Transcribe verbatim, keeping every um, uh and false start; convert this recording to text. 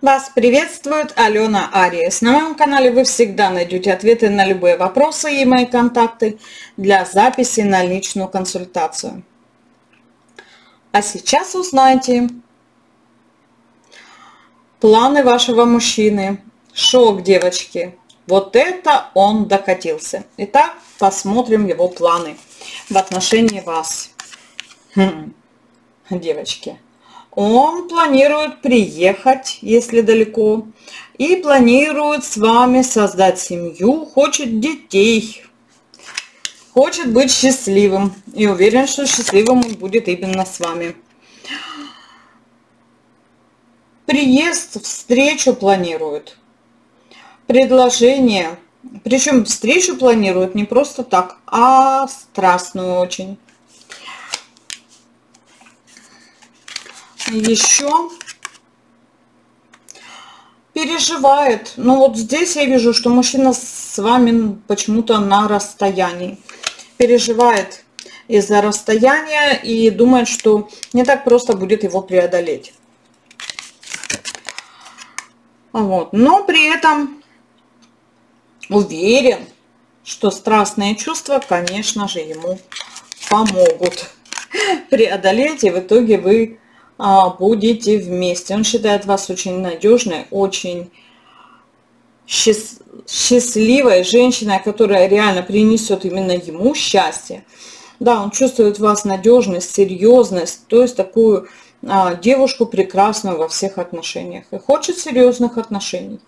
Вас приветствует Алена Ариес. На моем канале вы всегда найдете ответы на любые вопросы и мои контакты для записи на личную консультацию. А сейчас узнайте планы вашего мужчины. Шок, девочки. Вот это он докатился. Итак, посмотрим его планы в отношении вас. Хм. Девочки. Он планирует приехать, если далеко, и планирует с вами создать семью, хочет детей, хочет быть счастливым. И уверен, что счастливым он будет именно с вами. Приезд, встречу планирует, предложение. Причем встречу планирует не просто так, а страстную очень. Еще переживает. Ну вот здесь я вижу, что мужчина с вами почему-то на расстоянии. Переживает из-за расстояния и думает, что не так просто будет его преодолеть. Вот. Но при этом уверен, что страстные чувства, конечно же, ему помогут преодолеть, и в итоге вы будете вместе. Он считает вас очень надежной, очень счаст... счастливой женщиной, которая реально принесет именно ему счастье. Да, он чувствует в вас надежность, серьезность, то есть такую а, девушку прекрасную во всех отношениях. И хочет серьезных отношений.